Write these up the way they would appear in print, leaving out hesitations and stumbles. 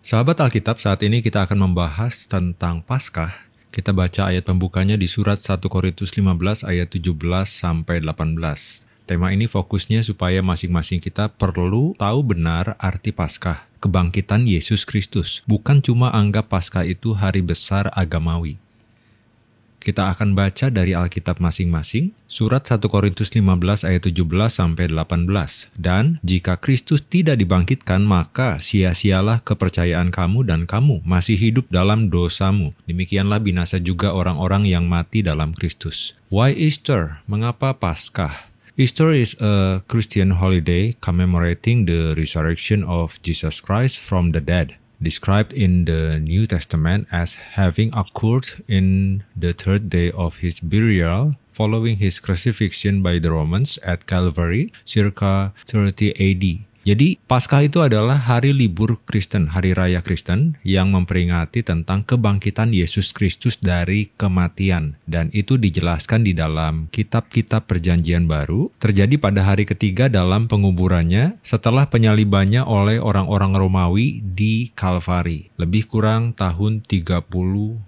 Sahabat Alkitab, saat ini kita akan membahas tentang Paskah. Kita baca ayat pembukanya di surat 1 Korintus 15 ayat 17-18. Tema ini fokusnya supaya masing-masing kita perlu tahu benar arti Paskah, kebangkitan Yesus Kristus. Bukan cuma anggap Paskah itu hari besar agamawi. Kita akan baca dari Alkitab masing-masing, surat 1 Korintus 15 ayat 17-18. Dan, jika Kristus tidak dibangkitkan, maka sia-sialah kepercayaan kamu dan kamu masih hidup dalam dosamu. Demikianlah binasa juga orang-orang yang mati dalam Kristus. Why Easter? Mengapa Paskah? Easter is a Christian holiday commemorating the resurrection of Jesus Christ from the dead, described in the New Testament as having occurred in the third day of his burial following his crucifixion by the Romans at Calvary, circa 30 AD. Jadi, Paskah itu adalah hari libur Kristen, hari raya Kristen yang memperingati tentang kebangkitan Yesus Kristus dari kematian. Dan itu dijelaskan di dalam kitab-kitab Perjanjian Baru, terjadi pada hari ketiga dalam penguburannya setelah penyalibannya oleh orang-orang Romawi di Kalvari, lebih kurang tahun 30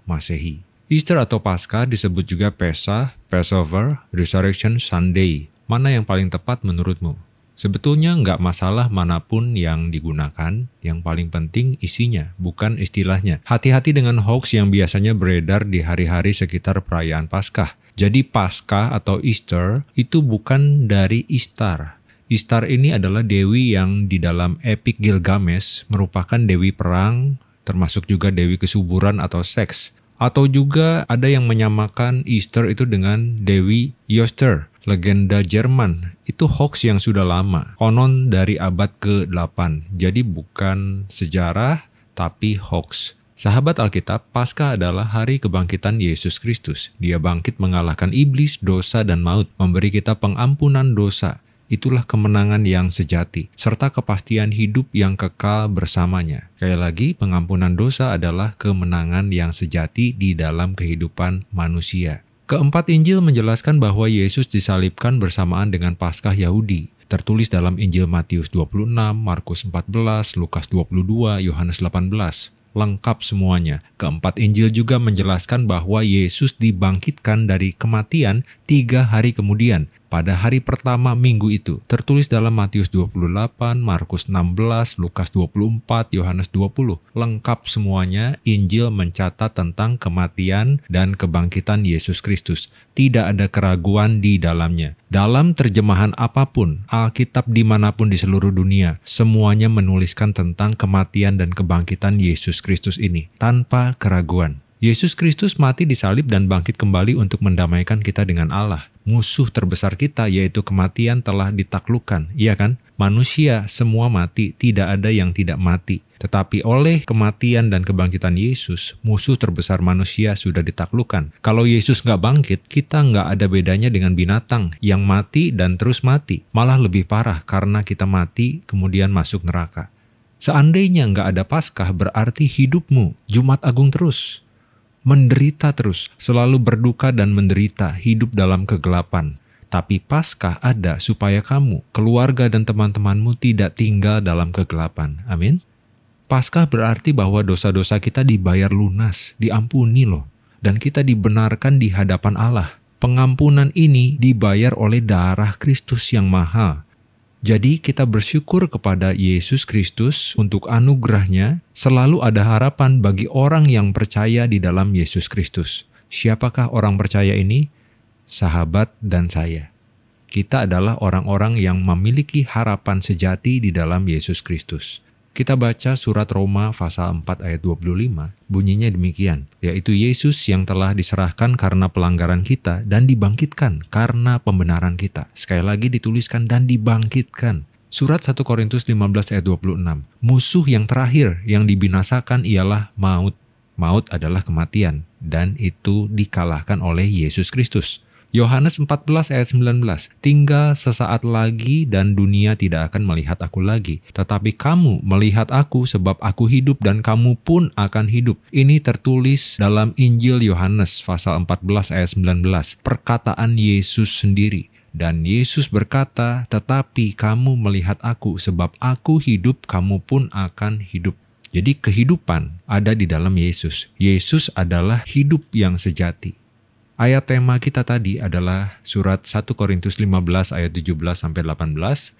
Masehi. Easter atau Paskah disebut juga Pesah, Passover, Resurrection Sunday. Mana yang paling tepat menurutmu? Sebetulnya nggak masalah manapun yang digunakan, yang paling penting isinya, bukan istilahnya. Hati-hati dengan hoax yang biasanya beredar di hari-hari sekitar perayaan Paskah. Jadi Paskah atau Easter itu bukan dari Istar. Istar ini adalah dewi yang di dalam epik Gilgamesh merupakan dewi perang, termasuk juga dewi kesuburan atau seks. Atau juga ada yang menyamakan Easter itu dengan Dewi Yoster, legenda Jerman. Itu hoax yang sudah lama, konon dari abad ke-8. Jadi bukan sejarah, tapi hoax. Sahabat Alkitab, Paskah adalah hari kebangkitan Yesus Kristus. Dia bangkit mengalahkan iblis, dosa, dan maut, memberi kita pengampunan dosa. Itulah kemenangan yang sejati, serta kepastian hidup yang kekal bersamanya. Sekali lagi, pengampunan dosa adalah kemenangan yang sejati di dalam kehidupan manusia. Keempat Injil menjelaskan bahwa Yesus disalibkan bersamaan dengan Paskah Yahudi. Tertulis dalam Injil Matius 26, Markus 14, Lukas 22, Yohanes 18. Lengkap semuanya. Keempat Injil juga menjelaskan bahwa Yesus dibangkitkan dari kematian 3 hari kemudian, pada hari pertama minggu itu. Tertulis dalam Matius 28, Markus 16, Lukas 24, Yohanes 20. Lengkap semuanya, Injil mencatat tentang kematian dan kebangkitan Yesus Kristus. Tidak ada keraguan di dalamnya. Dalam terjemahan apapun, Alkitab dimanapun di seluruh dunia, semuanya menuliskan tentang kematian dan kebangkitan Yesus Kristus ini, tanpa keraguan. Yesus Kristus mati disalib dan bangkit kembali untuk mendamaikan kita dengan Allah. Musuh terbesar kita, yaitu kematian, telah ditaklukkan. Iya kan? Manusia semua mati, tidak ada yang tidak mati. Tetapi oleh kematian dan kebangkitan Yesus, musuh terbesar manusia sudah ditaklukkan. Kalau Yesus nggak bangkit, kita nggak ada bedanya dengan binatang yang mati dan terus mati. Malah lebih parah karena kita mati kemudian masuk neraka. Seandainya nggak ada Paskah, berarti hidupmu Jumat Agung terus. Menderita terus, selalu berduka dan menderita, hidup dalam kegelapan. Tapi Paskah ada supaya kamu, keluarga dan teman-temanmu tidak tinggal dalam kegelapan. Amin. Paskah berarti bahwa dosa-dosa kita dibayar lunas, diampuni loh. Dan kita dibenarkan di hadapan Allah. Pengampunan ini dibayar oleh darah Kristus yang mahal. Jadi kita bersyukur kepada Yesus Kristus untuk anugerahnya. Selalu ada harapan bagi orang yang percaya di dalam Yesus Kristus. Siapakah orang percaya ini? Sahabat dan saya. Kita adalah orang-orang yang memiliki harapan sejati di dalam Yesus Kristus. Kita baca surat Roma pasal 4 ayat 25. Bunyinya demikian, yaitu Yesus yang telah diserahkan karena pelanggaran kita dan dibangkitkan karena pembenaran kita. Sekali lagi dituliskan dan dibangkitkan. Surat 1 Korintus 15 ayat 26. Musuh yang terakhir yang dibinasakan ialah maut. Maut adalah kematian dan itu dikalahkan oleh Yesus Kristus. Yohanes 14 ayat 19, tinggal sesaat lagi dan dunia tidak akan melihat aku lagi. Tetapi kamu melihat aku sebab aku hidup dan kamu pun akan hidup. Ini tertulis dalam Injil Yohanes pasal 14 ayat 19, perkataan Yesus sendiri. Dan Yesus berkata, tetapi kamu melihat aku sebab aku hidup, kamu pun akan hidup. Jadi kehidupan ada di dalam Yesus. Yesus adalah hidup yang sejati. Ayat tema kita tadi adalah surat 1 Korintus 15 ayat 17-18.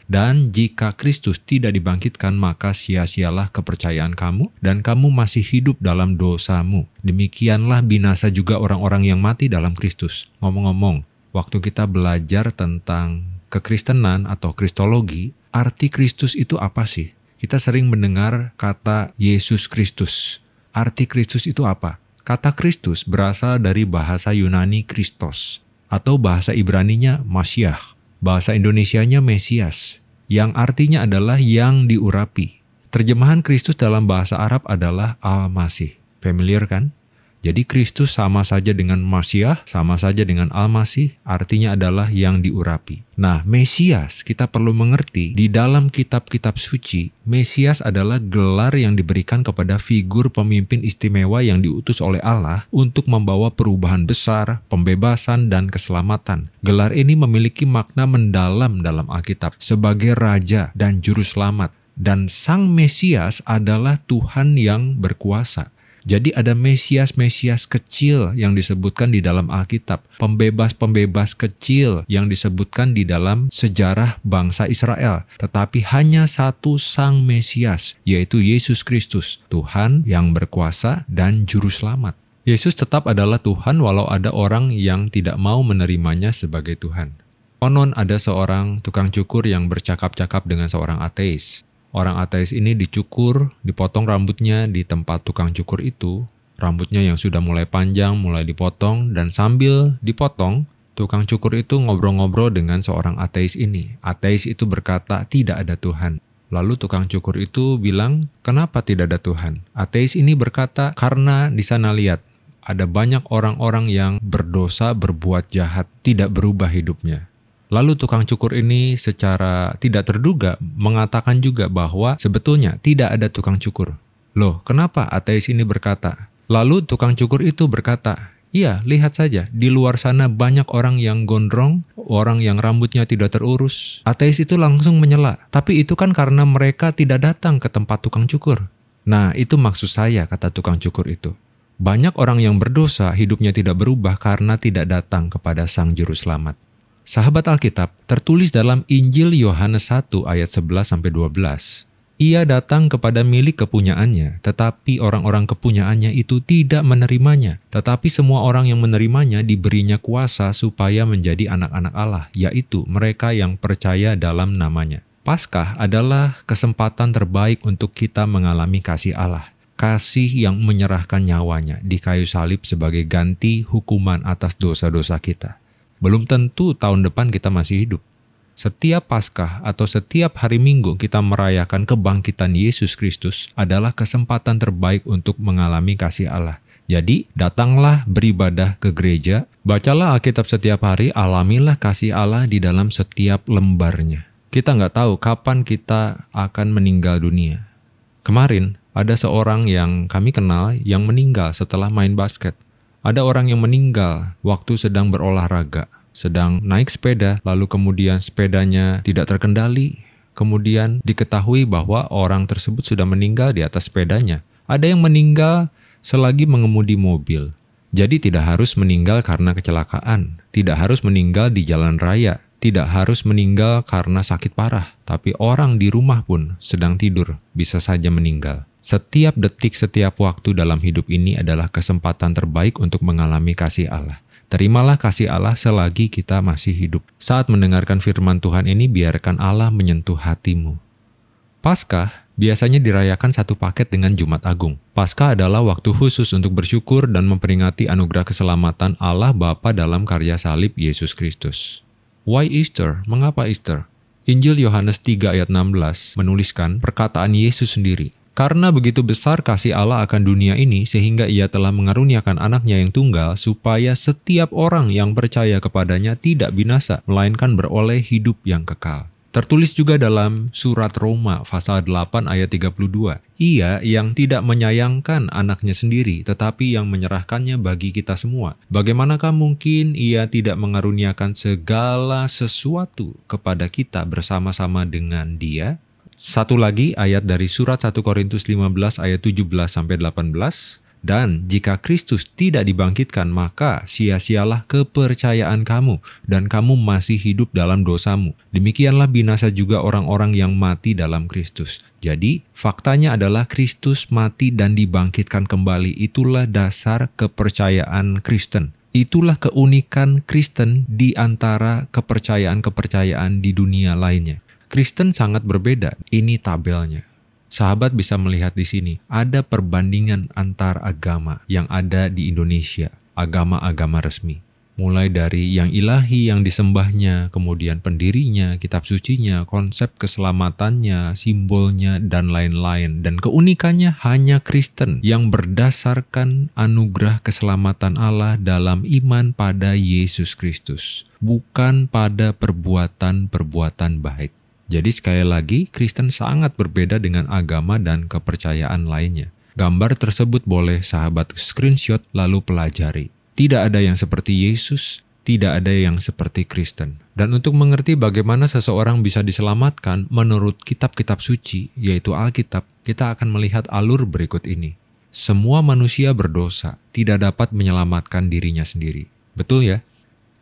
Dan jika Kristus tidak dibangkitkan, maka sia-sialah kepercayaan kamu, dan kamu masih hidup dalam dosamu. Demikianlah binasa juga orang-orang yang mati dalam Kristus. Ngomong-ngomong, waktu kita belajar tentang kekristenan atau kristologi, arti Kristus itu apa sih? Kita sering mendengar kata Yesus Kristus. Arti Kristus itu apa? Kata Kristus berasal dari bahasa Yunani Kristos, atau bahasa Ibraninya Masyiah, bahasa Indonesianya Mesias, yang artinya adalah yang diurapi. Terjemahan Kristus dalam bahasa Arab adalah Al-Masih. Familiar kan? Jadi Kristus sama saja dengan Masyiah, sama saja dengan Al-Masih, artinya adalah yang diurapi. Nah, Mesias kita perlu mengerti, di dalam kitab-kitab suci, Mesias adalah gelar yang diberikan kepada figur pemimpin istimewa yang diutus oleh Allah untuk membawa perubahan besar, pembebasan, dan keselamatan. Gelar ini memiliki makna mendalam dalam Alkitab sebagai Raja dan Juru Selamat. Dan Sang Mesias adalah Tuhan yang berkuasa. Jadi ada Mesias-Mesias kecil yang disebutkan di dalam Alkitab. Pembebas-pembebas kecil yang disebutkan di dalam sejarah bangsa Israel. Tetapi hanya satu Sang Mesias, yaitu Yesus Kristus, Tuhan yang berkuasa dan Juru Selamat. Yesus tetap adalah Tuhan walau ada orang yang tidak mau menerimanya sebagai Tuhan. Konon ada seorang tukang cukur yang bercakap-cakap dengan seorang ateis. Orang ateis ini dicukur, dipotong rambutnya di tempat tukang cukur itu. Rambutnya yang sudah mulai panjang, mulai dipotong, dan sambil dipotong, tukang cukur itu ngobrol-ngobrol dengan seorang ateis ini. Ateis itu berkata, tidak ada Tuhan. Lalu tukang cukur itu bilang, kenapa tidak ada Tuhan? Ateis ini berkata, karena di sana lihat, ada banyak orang-orang yang berdosa, berbuat jahat, tidak berubah hidupnya. Lalu tukang cukur ini secara tidak terduga mengatakan juga bahwa sebetulnya tidak ada tukang cukur. Loh, kenapa ateis ini berkata? Lalu tukang cukur itu berkata, iya, lihat saja, di luar sana banyak orang yang gondrong, orang yang rambutnya tidak terurus. Ateis itu langsung menyela, tapi itu kan karena mereka tidak datang ke tempat tukang cukur. Nah, itu maksud saya, kata tukang cukur itu. Banyak orang yang berdosa, hidupnya tidak berubah karena tidak datang kepada Sang Juru Selamat. Sahabat Alkitab, tertulis dalam Injil Yohanes 1 ayat 11-12, ia datang kepada milik kepunyaannya, tetapi orang-orang kepunyaannya itu tidak menerimanya. Tetapi semua orang yang menerimanya diberinya kuasa supaya menjadi anak-anak Allah, yaitu mereka yang percaya dalam namanya. Paskah adalah kesempatan terbaik untuk kita mengalami kasih Allah. Kasih yang menyerahkan nyawanya di kayu salib sebagai ganti hukuman atas dosa-dosa kita. Belum tentu tahun depan kita masih hidup. Setiap Paskah atau setiap hari Minggu kita merayakan kebangkitan Yesus Kristus adalah kesempatan terbaik untuk mengalami kasih Allah. Jadi, datanglah beribadah ke gereja, bacalah Alkitab setiap hari, alamilah kasih Allah di dalam setiap lembarnya. Kita nggak tahu kapan kita akan meninggal dunia. Kemarin, ada seorang yang kami kenal yang meninggal setelah main basket. Ada orang yang meninggal waktu sedang berolahraga, sedang naik sepeda, lalu kemudian sepedanya tidak terkendali. Kemudian diketahui bahwa orang tersebut sudah meninggal di atas sepedanya. Ada yang meninggal selagi mengemudi mobil. Jadi tidak harus meninggal karena kecelakaan, tidak harus meninggal di jalan raya, tidak harus meninggal karena sakit parah. Tapi orang di rumah pun sedang tidur, bisa saja meninggal. Setiap detik, setiap waktu dalam hidup ini adalah kesempatan terbaik untuk mengalami kasih Allah. Terimalah kasih Allah selagi kita masih hidup. Saat mendengarkan firman Tuhan ini, biarkan Allah menyentuh hatimu. Paskah biasanya dirayakan satu paket dengan Jumat Agung. Paskah adalah waktu khusus untuk bersyukur dan memperingati anugerah keselamatan Allah Bapa dalam karya salib Yesus Kristus. Why Easter? Mengapa Easter? Injil Yohanes 3 ayat 16 menuliskan perkataan Yesus sendiri. Karena begitu besar kasih Allah akan dunia ini, sehingga ia telah mengaruniakan anaknya yang tunggal, supaya setiap orang yang percaya kepadanya tidak binasa, melainkan beroleh hidup yang kekal. Tertulis juga dalam surat Roma, pasal 8 ayat 32, ia yang tidak menyayangkan anaknya sendiri, tetapi yang menyerahkannya bagi kita semua. Bagaimanakah mungkin ia tidak mengaruniakan segala sesuatu kepada kita bersama-sama dengan dia? Satu lagi ayat dari surat 1 Korintus 15 ayat 17-18. Dan jika Kristus tidak dibangkitkan, maka sia-sialah kepercayaan kamu, dan kamu masih hidup dalam dosamu. Demikianlah binasa juga orang-orang yang mati dalam Kristus. Jadi, faktanya adalah Kristus mati dan dibangkitkan kembali. Itulah dasar kepercayaan Kristen. Itulah keunikan Kristen di antara kepercayaan-kepercayaan di dunia lainnya. Kristen sangat berbeda. Ini tabelnya. Sahabat bisa melihat di sini, ada perbandingan antar agama yang ada di Indonesia, agama-agama resmi. Mulai dari yang ilahi yang disembahnya, kemudian pendirinya, kitab sucinya, konsep keselamatannya, simbolnya, dan lain-lain. Dan keunikannya hanya Kristen yang berdasarkan anugerah keselamatan Allah dalam iman pada Yesus Kristus, bukan pada perbuatan-perbuatan baik. Jadi sekali lagi, Kristen sangat berbeda dengan agama dan kepercayaan lainnya. Gambar tersebut boleh sahabat screenshot lalu pelajari. Tidak ada yang seperti Yesus, tidak ada yang seperti Kristen. Dan untuk mengerti bagaimana seseorang bisa diselamatkan menurut kitab-kitab suci, yaitu Alkitab, kita akan melihat alur berikut ini. Semua manusia berdosa, tidak dapat menyelamatkan dirinya sendiri. Betul ya?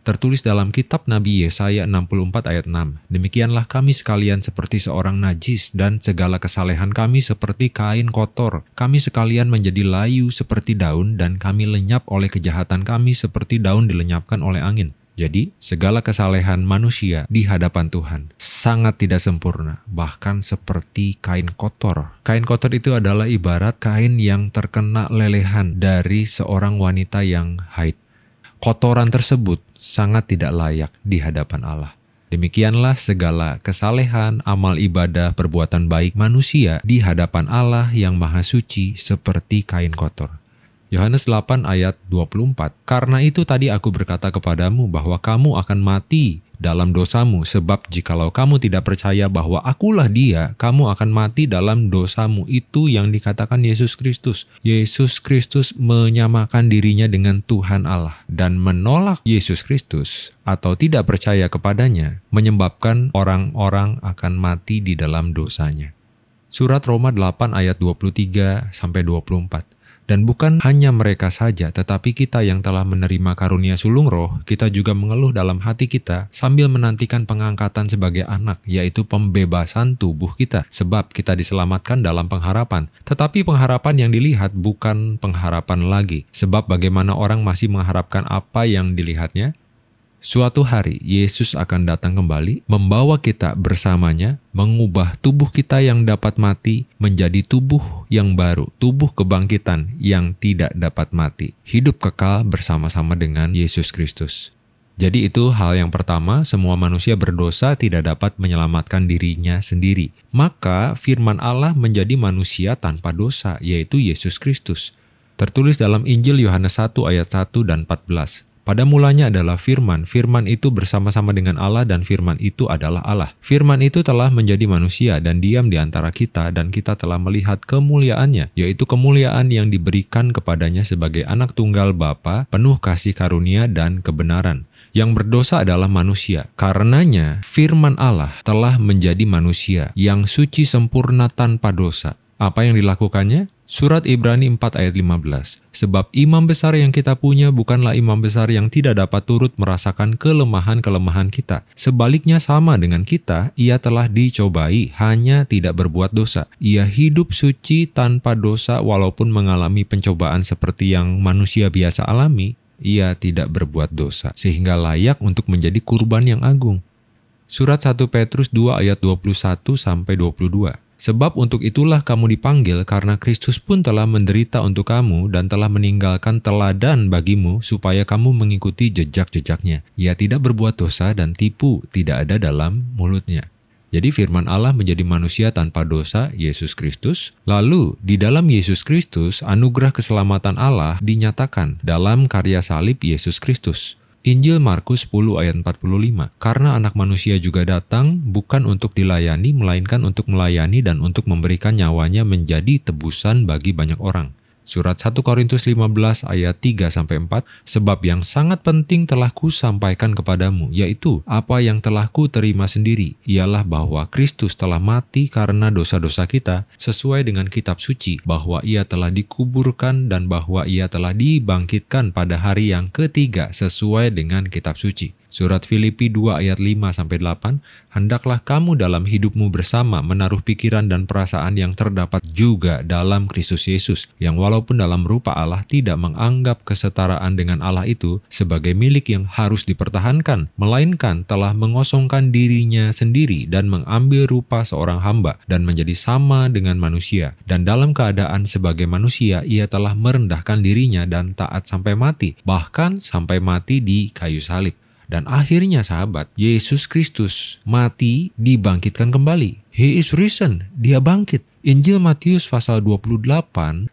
Tertulis dalam kitab Nabi Yesaya 64 ayat 6, demikianlah kami sekalian seperti seorang najis dan segala kesalehan kami seperti kain kotor. Kami sekalian menjadi layu seperti daun dan kami lenyap oleh kejahatan kami seperti daun dilenyapkan oleh angin. Jadi segala kesalehan manusia di hadapan Tuhan sangat tidak sempurna, bahkan seperti kain kotor. Kain kotor itu adalah ibarat kain yang terkena lelehan dari seorang wanita yang haid. Kotoran tersebut sangat tidak layak di hadapan Allah. Demikianlah segala kesalehan, amal ibadah, perbuatan baik manusia di hadapan Allah yang maha suci seperti kain kotor. Yohanes 8 ayat 24. Karena itu tadi aku berkata kepadamu bahwa kamu akan mati dalam dosamu, sebab jikalau kamu tidak percaya bahwa akulah dia, kamu akan mati dalam dosamu. Itu yang dikatakan Yesus Kristus. Yesus Kristus menyamakan dirinya dengan Tuhan Allah, dan menolak Yesus Kristus atau tidak percaya kepadanya menyebabkan orang-orang akan mati di dalam dosanya. Surat Roma 8 ayat 23-24. Dan bukan hanya mereka saja, tetapi kita yang telah menerima karunia sulung roh, kita juga mengeluh dalam hati kita sambil menantikan pengangkatan sebagai anak, yaitu pembebasan tubuh kita, sebab kita diselamatkan dalam pengharapan. Tetapi pengharapan yang dilihat bukan pengharapan lagi, sebab bagaimana orang masih mengharapkan apa yang dilihatnya? Suatu hari, Yesus akan datang kembali, membawa kita bersamanya, mengubah tubuh kita yang dapat mati menjadi tubuh yang baru, tubuh kebangkitan yang tidak dapat mati. Hidup kekal bersama-sama dengan Yesus Kristus. Jadi itu hal yang pertama, semua manusia berdosa tidak dapat menyelamatkan dirinya sendiri. Maka firman Allah menjadi manusia tanpa dosa, yaitu Yesus Kristus. Tertulis dalam Injil Yohanes 1 ayat 1 dan 14. Pada mulanya adalah firman, firman itu bersama-sama dengan Allah dan firman itu adalah Allah. Firman itu telah menjadi manusia dan diam di antara kita dan kita telah melihat kemuliaannya, yaitu kemuliaan yang diberikan kepadanya sebagai anak tunggal Bapa, penuh kasih karunia dan kebenaran. Yang berdosa adalah manusia. Karenanya firman Allah telah menjadi manusia yang suci sempurna tanpa dosa. Apa yang dilakukannya? Surat Ibrani 4 ayat 15. Sebab imam besar yang kita punya bukanlah imam besar yang tidak dapat turut merasakan kelemahan-kelemahan kita. Sebaliknya sama dengan kita, ia telah dicobai, hanya tidak berbuat dosa. Ia hidup suci tanpa dosa walaupun mengalami pencobaan seperti yang manusia biasa alami. Ia tidak berbuat dosa, sehingga layak untuk menjadi kurban yang agung. Surat 1 Petrus 2 ayat 21-22. Sebab untuk itulah kamu dipanggil, karena Kristus pun telah menderita untuk kamu dan telah meninggalkan teladan bagimu, supaya kamu mengikuti jejak-jejaknya. Ia tidak berbuat dosa dan tipu tidak ada dalam mulutnya. Jadi firman Allah menjadi manusia tanpa dosa, Yesus Kristus. Lalu, di dalam Yesus Kristus, anugerah keselamatan Allah dinyatakan dalam karya salib Yesus Kristus. Injil Markus 10 ayat 45. Karena anak manusia juga datang bukan untuk dilayani, melainkan untuk melayani dan untuk memberikan nyawanya menjadi tebusan bagi banyak orang. Surat 1 Korintus 15 ayat 3-4, sebab yang sangat penting telah kusampaikan kepadamu, yaitu apa yang telah kuterima sendiri, ialah bahwa Kristus telah mati karena dosa-dosa kita, sesuai dengan kitab suci, bahwa ia telah dikuburkan dan bahwa ia telah dibangkitkan pada hari yang ketiga, sesuai dengan kitab suci. Surat Filipi 2 ayat 5-8, hendaklah kamu dalam hidupmu bersama menaruh pikiran dan perasaan yang terdapat juga dalam Kristus Yesus, yang walaupun dalam rupa Allah tidak menganggap kesetaraan dengan Allah itu sebagai milik yang harus dipertahankan, melainkan telah mengosongkan dirinya sendiri dan mengambil rupa seorang hamba dan menjadi sama dengan manusia. Dan dalam keadaan sebagai manusia, ia telah merendahkan dirinya dan taat sampai mati, bahkan sampai mati di kayu salib. Dan akhirnya sahabat, Yesus Kristus mati dibangkitkan kembali. He is risen, dia bangkit. Injil Matius pasal 28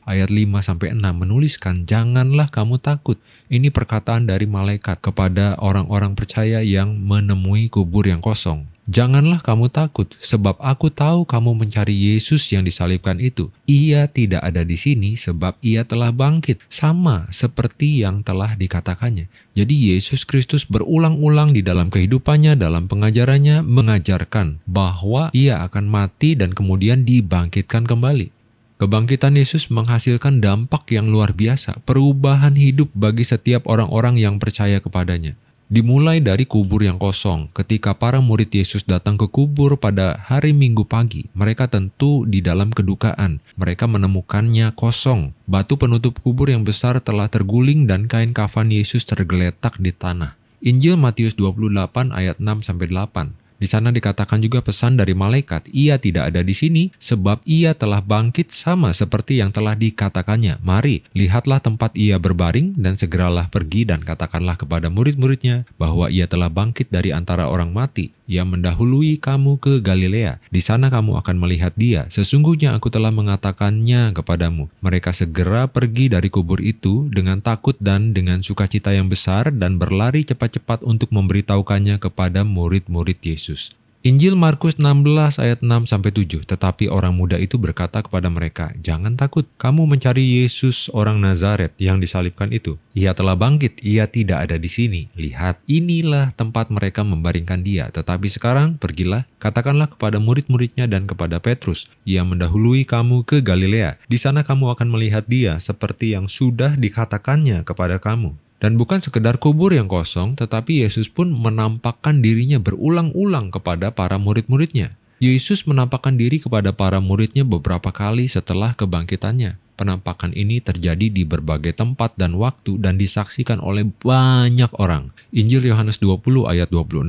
ayat 5-6 menuliskan, janganlah kamu takut. Ini perkataan dari malaikat kepada orang-orang percaya yang menemui kubur yang kosong. Janganlah kamu takut, sebab aku tahu kamu mencari Yesus yang disalibkan itu. Ia tidak ada di sini sebab ia telah bangkit, sama seperti yang telah dikatakannya. Jadi Yesus Kristus berulang-ulang di dalam kehidupannya, dalam pengajarannya, mengajarkan bahwa ia akan mati dan kemudian dibangkitkan kembali. Kebangkitan Yesus menghasilkan dampak yang luar biasa, perubahan hidup bagi setiap orang-orang yang percaya kepadanya. Dimulai dari kubur yang kosong, ketika para murid Yesus datang ke kubur pada hari Minggu pagi, mereka tentu di dalam kedukaan. Mereka menemukannya kosong. Batu penutup kubur yang besar telah terguling dan kain kafan Yesus tergeletak di tanah. Injil Matius 28 ayat 6-8. Di sana dikatakan juga pesan dari malaikat, ia tidak ada di sini sebab ia telah bangkit sama seperti yang telah dikatakannya. Mari, lihatlah tempat ia berbaring dan segeralah pergi dan katakanlah kepada murid-muridnya bahwa ia telah bangkit dari antara orang mati. Ia mendahului kamu ke Galilea, di sana kamu akan melihat dia. Sesungguhnya aku telah mengatakannya kepadamu. Mereka segera pergi dari kubur itu dengan takut dan dengan sukacita yang besar dan berlari cepat-cepat untuk memberitahukannya kepada murid-murid Yesus. Injil Markus 16 ayat 6-7, tetapi orang muda itu berkata kepada mereka, jangan takut, kamu mencari Yesus orang Nazaret yang disalibkan itu. Ia telah bangkit, ia tidak ada di sini. Lihat, inilah tempat mereka membaringkan dia. Tetapi sekarang pergilah, katakanlah kepada murid-muridnya dan kepada Petrus, ia mendahului kamu ke Galilea, di sana kamu akan melihat dia seperti yang sudah dikatakannya kepada kamu. Dan bukan sekedar kubur yang kosong, tetapi Yesus pun menampakkan dirinya berulang-ulang kepada para murid-muridnya. Yesus menampakkan diri kepada para muridnya beberapa kali setelah kebangkitannya. Penampakan ini terjadi di berbagai tempat dan waktu dan disaksikan oleh banyak orang. Injil Yohanes 20 ayat 26-29.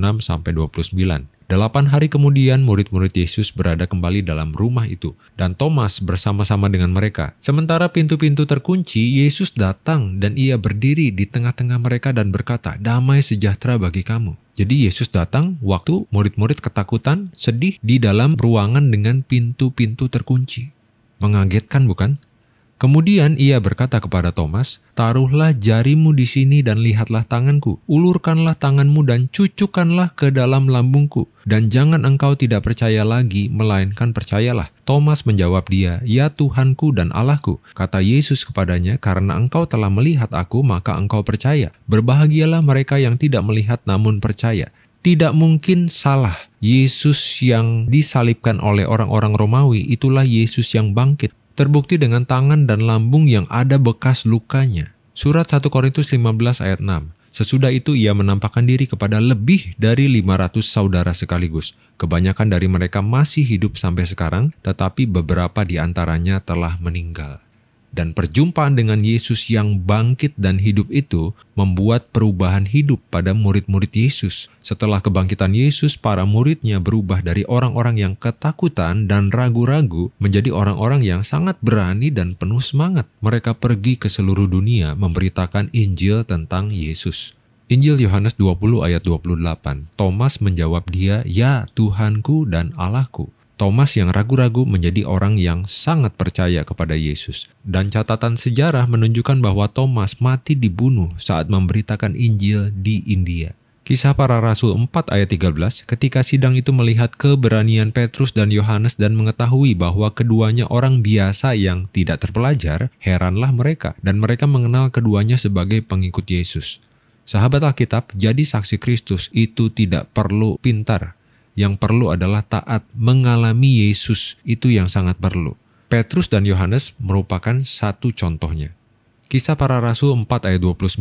8 hari kemudian murid-murid Yesus berada kembali dalam rumah itu dan Thomas bersama-sama dengan mereka. Sementara pintu-pintu terkunci, Yesus datang dan ia berdiri di tengah-tengah mereka dan berkata, damai sejahtera bagi kamu. Jadi Yesus datang waktu murid-murid ketakutan, sedih di dalam ruangan dengan pintu-pintu terkunci. Mengagetkan bukan? Kemudian ia berkata kepada Thomas, taruhlah jarimu di sini dan lihatlah tanganku, ulurkanlah tanganmu dan cucukkanlah ke dalam lambungku, dan jangan engkau tidak percaya lagi, melainkan percayalah. Thomas menjawab dia, ya Tuhanku dan Allahku. Kata Yesus kepadanya, karena engkau telah melihat aku, maka engkau percaya. Berbahagialah mereka yang tidak melihat namun percaya. Tidak mungkin salah, Yesus yang disalibkan oleh orang-orang Romawi, itulah Yesus yang bangkit. Terbukti dengan tangan dan lambung yang ada bekas lukanya. Surat 1 Korintus 15 ayat 6. Sesudah itu ia menampakkan diri kepada lebih dari 500 saudara sekaligus. Kebanyakan dari mereka masih hidup sampai sekarang, tetapi beberapa di antaranya telah meninggal. Dan perjumpaan dengan Yesus yang bangkit dan hidup itu membuat perubahan hidup pada murid-murid Yesus. Setelah kebangkitan Yesus, para muridnya berubah dari orang-orang yang ketakutan dan ragu-ragu menjadi orang-orang yang sangat berani dan penuh semangat. Mereka pergi ke seluruh dunia memberitakan Injil tentang Yesus. Injil Yohanes 20 ayat 28, Thomas menjawab dia, ya Tuhanku dan Allahku. Thomas yang ragu-ragu menjadi orang yang sangat percaya kepada Yesus. Dan catatan sejarah menunjukkan bahwa Thomas mati dibunuh saat memberitakan Injil di India. Kisah Para Rasul 4 ayat 13, ketika sidang itu melihat keberanian Petrus dan Yohanes dan mengetahui bahwa keduanya orang biasa yang tidak terpelajar, heranlah mereka, dan mereka mengenal keduanya sebagai pengikut Yesus. Sahabat Alkitab, jadi saksi Kristus itu tidak perlu pintar. Yang perlu adalah taat, mengalami Yesus, itu yang sangat perlu. Petrus dan Yohanes merupakan satu contohnya. Kisah Para Rasul 4 ayat 29,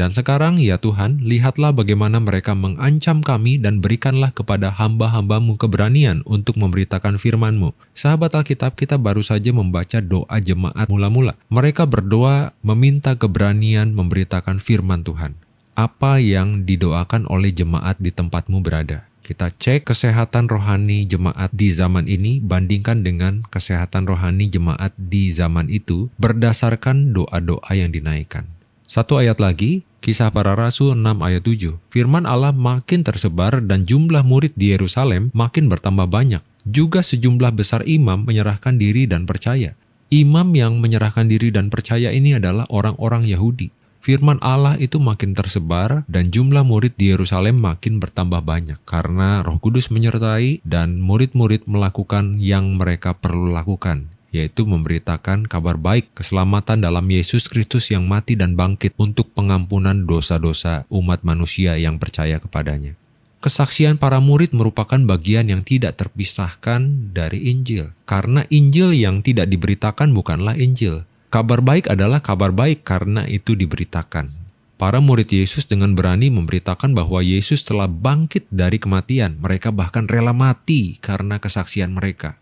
dan sekarang ya Tuhan, lihatlah bagaimana mereka mengancam kami dan berikanlah kepada hamba-hambamu keberanian untuk memberitakan firman-Mu. Sahabat Alkitab, kita baru saja membaca doa jemaat mula-mula. Mereka berdoa meminta keberanian memberitakan firman Tuhan. Apa yang didoakan oleh jemaat di tempatmu berada? Kita cek kesehatan rohani jemaat di zaman ini, bandingkan dengan kesehatan rohani jemaat di zaman itu berdasarkan doa-doa yang dinaikkan. Satu ayat lagi, Kisah Para Rasul 6 ayat 7. Firman Allah makin tersebar dan jumlah murid di Yerusalem makin bertambah banyak. Juga sejumlah besar imam menyerahkan diri dan percaya. Imam yang menyerahkan diri dan percaya ini adalah orang-orang Yahudi. Firman Allah itu makin tersebar dan jumlah murid di Yerusalem makin bertambah banyak karena Roh Kudus menyertai dan murid-murid melakukan yang mereka perlu lakukan, yaitu memberitakan kabar baik keselamatan dalam Yesus Kristus yang mati dan bangkit untuk pengampunan dosa-dosa umat manusia yang percaya kepadanya. Kesaksian para murid merupakan bagian yang tidak terpisahkan dari Injil, karena Injil yang tidak diberitakan bukanlah Injil. Kabar baik adalah kabar baik karena itu diberitakan. Para murid Yesus dengan berani memberitakan bahwa Yesus telah bangkit dari kematian. Mereka bahkan rela mati karena kesaksian mereka.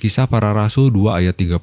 Kisah Para Rasul 2 ayat 32.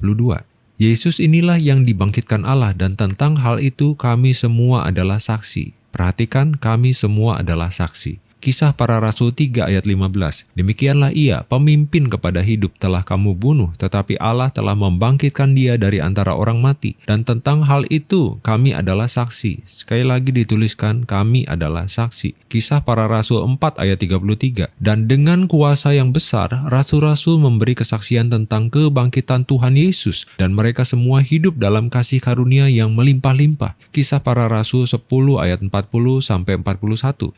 Yesus inilah yang dibangkitkan Allah dan tentang hal itu kami semua adalah saksi. Perhatikan, kami semua adalah saksi. Kisah Para Rasul 3 ayat 15. Demikianlah ia, pemimpin kepada hidup telah kamu bunuh, tetapi Allah telah membangkitkan dia dari antara orang mati. Dan tentang hal itu, kami adalah saksi. Sekali lagi dituliskan, kami adalah saksi. Kisah Para Rasul 4 ayat 33. Dan dengan kuasa yang besar, rasul-rasul memberi kesaksian tentang kebangkitan Tuhan Yesus. Dan mereka semua hidup dalam kasih karunia yang melimpah-limpah. Kisah Para Rasul 10 ayat 40-41.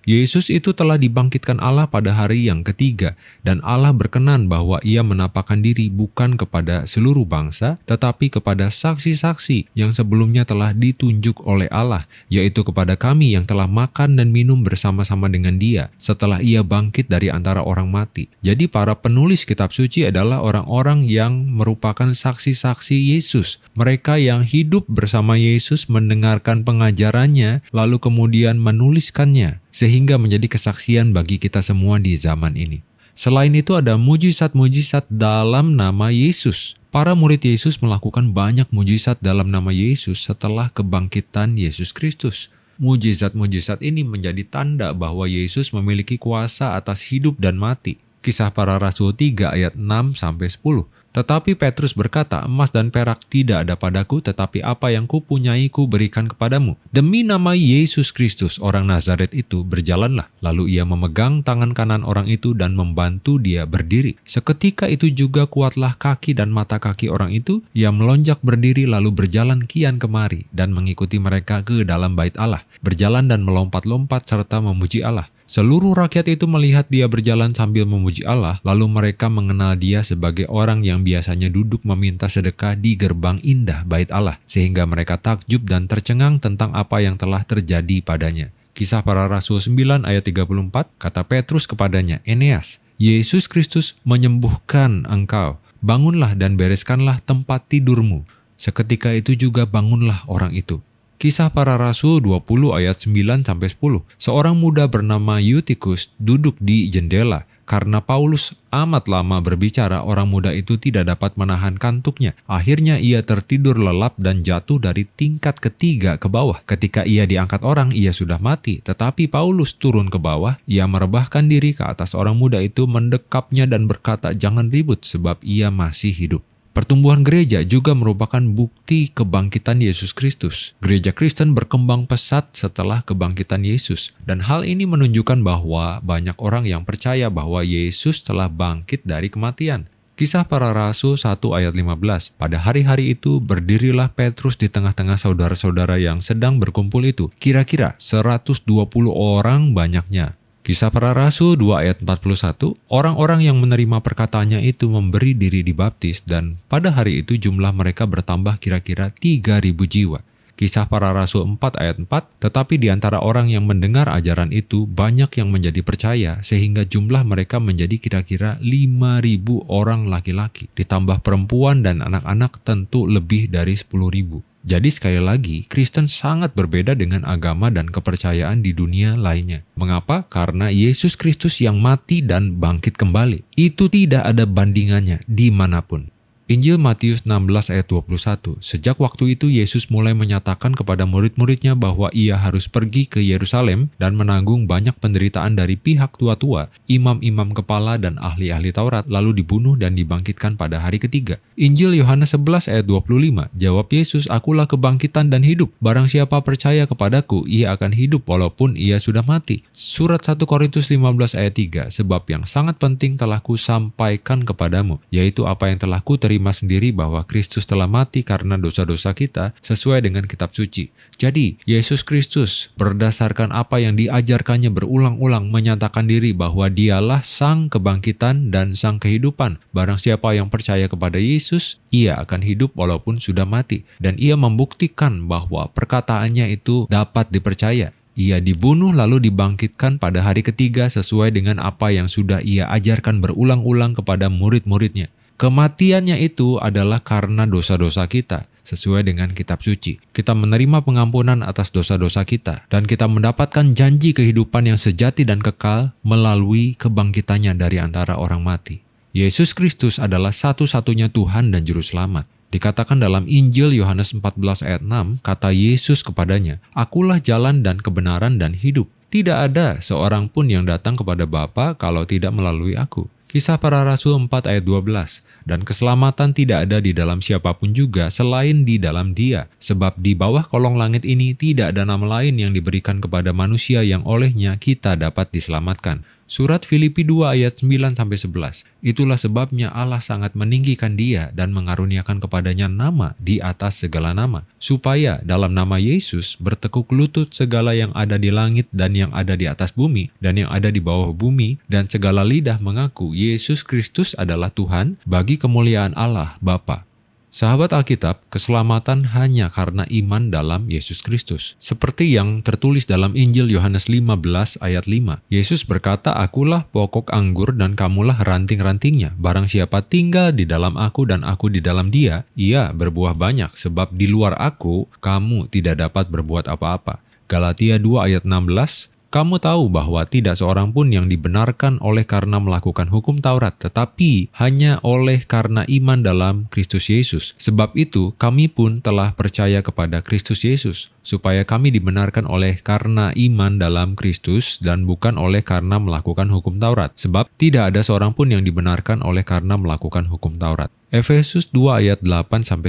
Yesus itu telah dibangkitkan Allah pada hari yang ketiga, dan Allah berkenan bahwa ia menampakkan diri bukan kepada seluruh bangsa, tetapi kepada saksi-saksi yang sebelumnya telah ditunjuk oleh Allah, yaitu kepada kami yang telah makan dan minum bersama-sama dengan dia, setelah ia bangkit dari antara orang mati. Jadi para penulis kitab suci adalah orang-orang yang merupakan saksi-saksi Yesus. Mereka yang hidup bersama Yesus mendengarkan pengajarannya, lalu kemudian menuliskannya, sehingga menjadi kesaksian bagi kita semua di zaman ini. Selain itu ada mujizat-mujizat dalam nama Yesus. Para murid Yesus melakukan banyak mujizat dalam nama Yesus setelah kebangkitan Yesus Kristus. Mujizat-mujizat ini menjadi tanda bahwa Yesus memiliki kuasa atas hidup dan mati. Kisah Para Rasul 3 ayat 6-10. Tetapi Petrus berkata, emas dan perak tidak ada padaku, tetapi apa yang kupunyai ku berikan kepadamu. Demi nama Yesus Kristus, orang Nazaret itu, berjalanlah. Lalu ia memegang tangan kanan orang itu dan membantu dia berdiri. Seketika itu juga kuatlah kaki dan mata kaki orang itu. Ia melonjak berdiri lalu berjalan kian kemari dan mengikuti mereka ke dalam bait Allah. Berjalan dan melompat-lompat serta memuji Allah. Seluruh rakyat itu melihat dia berjalan sambil memuji Allah, lalu mereka mengenal dia sebagai orang yang biasanya duduk meminta sedekah di gerbang indah bait Allah, sehingga mereka takjub dan tercengang tentang apa yang telah terjadi padanya. Kisah Para Rasul 9 ayat 34, kata Petrus kepadanya, Eneas, Yesus Kristus menyembuhkan engkau, bangunlah dan bereskanlah tempat tidurmu. Seketika itu juga bangunlah orang itu. Kisah Para Rasul 20 ayat 9-10. Seorang muda bernama Eutikus duduk di jendela. Karena Paulus amat lama berbicara, orang muda itu tidak dapat menahan kantuknya. Akhirnya ia tertidur lelap dan jatuh dari tingkat ketiga ke bawah. Ketika ia diangkat orang, ia sudah mati. Tetapi Paulus turun ke bawah, ia merebahkan diri ke atas orang muda itu, mendekapnya dan berkata, "Jangan ribut, sebab ia masih hidup." Pertumbuhan gereja juga merupakan bukti kebangkitan Yesus Kristus. Gereja Kristen berkembang pesat setelah kebangkitan Yesus. Dan hal ini menunjukkan bahwa banyak orang yang percaya bahwa Yesus telah bangkit dari kematian. Kisah Para Rasul 1 ayat 15, pada hari-hari itu berdirilah Petrus di tengah-tengah saudara-saudara yang sedang berkumpul itu, kira-kira 120 orang banyaknya. Kisah Para Rasul 2 ayat 41, orang-orang yang menerima perkataannya itu memberi diri dibaptis dan pada hari itu jumlah mereka bertambah kira-kira 3.000 jiwa. Kisah Para Rasul 4 ayat 4, tetapi di antara orang yang mendengar ajaran itu, banyak yang menjadi percaya, sehingga jumlah mereka menjadi kira-kira 5.000 orang laki-laki, ditambah perempuan dan anak-anak tentu lebih dari 10.000. Jadi sekali lagi, Kristen sangat berbeda dengan agama dan kepercayaan di dunia lainnya. Mengapa? Karena Yesus Kristus yang mati dan bangkit kembali. Itu tidak ada bandingannya dimanapun. Injil Matius 16 ayat 21, sejak waktu itu Yesus mulai menyatakan kepada murid-muridnya bahwa ia harus pergi ke Yerusalem dan menanggung banyak penderitaan dari pihak tua-tua, imam-imam kepala dan ahli-ahli Taurat, lalu dibunuh dan dibangkitkan pada hari ketiga. Injil Yohanes 11 ayat 25, jawab Yesus, akulah kebangkitan dan hidup, barang siapa percaya kepadaku, ia akan hidup walaupun ia sudah mati. Surat 1 Korintus 15 ayat 3, sebab yang sangat penting telah kusampaikan kepadamu, yaitu apa yang telah kuterima sendiri bahwa Kristus telah mati karena dosa-dosa kita sesuai dengan kitab suci. Jadi, Yesus Kristus berdasarkan apa yang diajarkannya berulang-ulang menyatakan diri bahwa dialah sang kebangkitan dan sang kehidupan. Barang siapa yang percaya kepada Yesus, ia akan hidup walaupun sudah mati. Dan ia membuktikan bahwa perkataannya itu dapat dipercaya. Ia dibunuh lalu dibangkitkan pada hari ketiga sesuai dengan apa yang sudah ia ajarkan berulang-ulang kepada murid-muridnya. Kematiannya itu adalah karena dosa-dosa kita, sesuai dengan kitab suci. Kita menerima pengampunan atas dosa-dosa kita, dan kita mendapatkan janji kehidupan yang sejati dan kekal melalui kebangkitannya dari antara orang mati. Yesus Kristus adalah satu-satunya Tuhan dan Juru Selamat. Dikatakan dalam Injil Yohanes 14 ayat 6, kata Yesus kepadanya, akulah jalan dan kebenaran dan hidup. Tidak ada seorang pun yang datang kepada Bapa kalau tidak melalui aku. Kisah Para Rasul 4 ayat 12, dan keselamatan tidak ada di dalam siapapun juga selain di dalam dia, sebab di bawah kolong langit ini tidak ada nama lain yang diberikan kepada manusia yang olehnya kita dapat diselamatkan. Surat Filipi 2 ayat 9-11, itulah sebabnya Allah sangat meninggikan dia dan mengaruniakan kepadanya nama di atas segala nama, supaya dalam nama Yesus bertekuk lutut segala yang ada di langit dan yang ada di atas bumi dan yang ada di bawah bumi, dan segala lidah mengaku Yesus Kristus adalah Tuhan bagi kemuliaan Allah Bapa. Sahabat Alkitab, keselamatan hanya karena iman dalam Yesus Kristus. Seperti yang tertulis dalam Injil Yohanes 15 ayat 5, Yesus berkata, akulah pokok anggur dan kamulah ranting-rantingnya. Barang siapa tinggal di dalam aku dan aku di dalam dia, ia berbuah banyak, sebab di luar aku, kamu tidak dapat berbuat apa-apa. Galatia 2 ayat 16, kamu tahu bahwa tidak seorang pun yang dibenarkan oleh karena melakukan hukum Taurat, tetapi hanya oleh karena iman dalam Kristus Yesus. Sebab itu, kami pun telah percaya kepada Kristus Yesus, supaya kami dibenarkan oleh karena iman dalam Kristus dan bukan oleh karena melakukan hukum Taurat. Sebab tidak ada seorang pun yang dibenarkan oleh karena melakukan hukum Taurat. Efesus 2 ayat 8-9,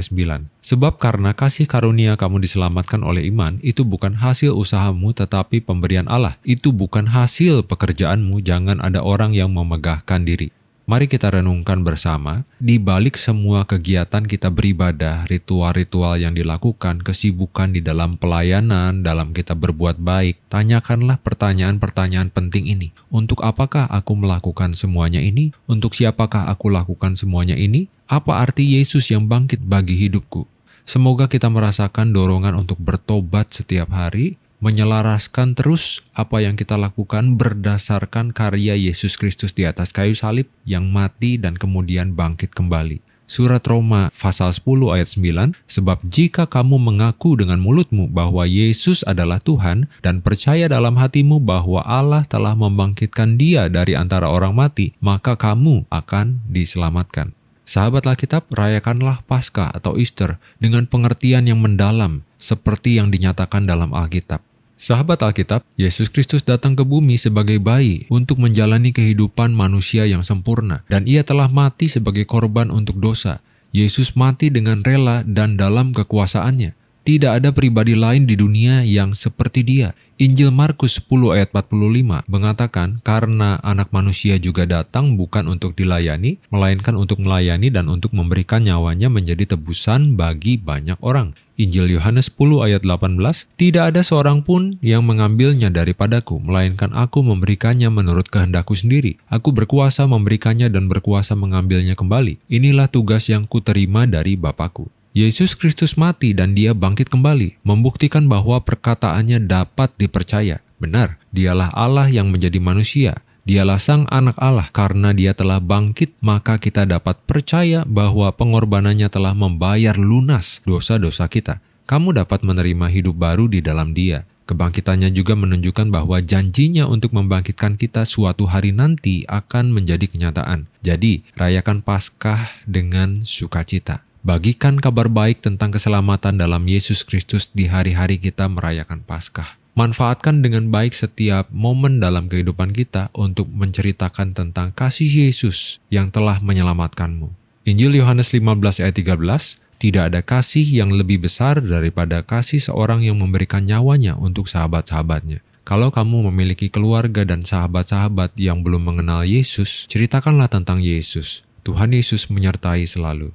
sebab karena kasih karunia kamu diselamatkan oleh iman, itu bukan hasil usahamu tetapi pemberian Allah, itu bukan hasil pekerjaanmu, jangan ada orang yang memegahkan diri. Mari kita renungkan bersama, di balik semua kegiatan kita beribadah, ritual-ritual yang dilakukan, kesibukan di dalam pelayanan, dalam kita berbuat baik, tanyakanlah pertanyaan-pertanyaan penting ini. Untuk apakah aku melakukan semuanya ini? Untuk siapakah aku lakukan semuanya ini? Apa arti Yesus yang bangkit bagi hidupku? Semoga kita merasakan dorongan untuk bertobat setiap hari, menyelaraskan terus apa yang kita lakukan berdasarkan karya Yesus Kristus di atas kayu salib yang mati dan kemudian bangkit kembali. Surat Roma pasal 10 ayat 9, sebab jika kamu mengaku dengan mulutmu bahwa Yesus adalah Tuhan dan percaya dalam hatimu bahwa Allah telah membangkitkan dia dari antara orang mati, maka kamu akan diselamatkan. Sahabat Alkitab, rayakanlah Paskah atau Easter dengan pengertian yang mendalam seperti yang dinyatakan dalam Alkitab. Sahabat Alkitab, Yesus Kristus datang ke bumi sebagai bayi untuk menjalani kehidupan manusia yang sempurna, dan ia telah mati sebagai korban untuk dosa. Yesus mati dengan rela dan dalam kekuasaannya. Tidak ada pribadi lain di dunia yang seperti dia. Injil Markus 10 ayat 45 mengatakan, karena anak manusia juga datang bukan untuk dilayani, melainkan untuk melayani dan untuk memberikan nyawanya menjadi tebusan bagi banyak orang. Injil Yohanes 10 ayat 18, tidak ada seorang pun yang mengambilnya daripadaku, melainkan aku memberikannya menurut kehendakku sendiri. Aku berkuasa memberikannya dan berkuasa mengambilnya kembali. Inilah tugas yang kuterima dari Bapakku. Yesus Kristus mati dan dia bangkit kembali, membuktikan bahwa perkataannya dapat dipercaya. Benar, dialah Allah yang menjadi manusia. Dialah sang anak Allah. Karena dia telah bangkit, maka kita dapat percaya bahwa pengorbanannya telah membayar lunas dosa-dosa kita. Kamu dapat menerima hidup baru di dalam dia. Kebangkitannya juga menunjukkan bahwa janjinya untuk membangkitkan kita suatu hari nanti akan menjadi kenyataan. Jadi, rayakan Paskah dengan sukacita. Bagikan kabar baik tentang keselamatan dalam Yesus Kristus di hari-hari kita merayakan Paskah. Manfaatkan dengan baik setiap momen dalam kehidupan kita untuk menceritakan tentang kasih Yesus yang telah menyelamatkanmu. Injil Yohanes 15 ayat 13, tidak ada kasih yang lebih besar daripada kasih seorang yang memberikan nyawanya untuk sahabat-sahabatnya. Kalau kamu memiliki keluarga dan sahabat-sahabat yang belum mengenal Yesus, ceritakanlah tentang Yesus. Tuhan Yesus menyertai selalu.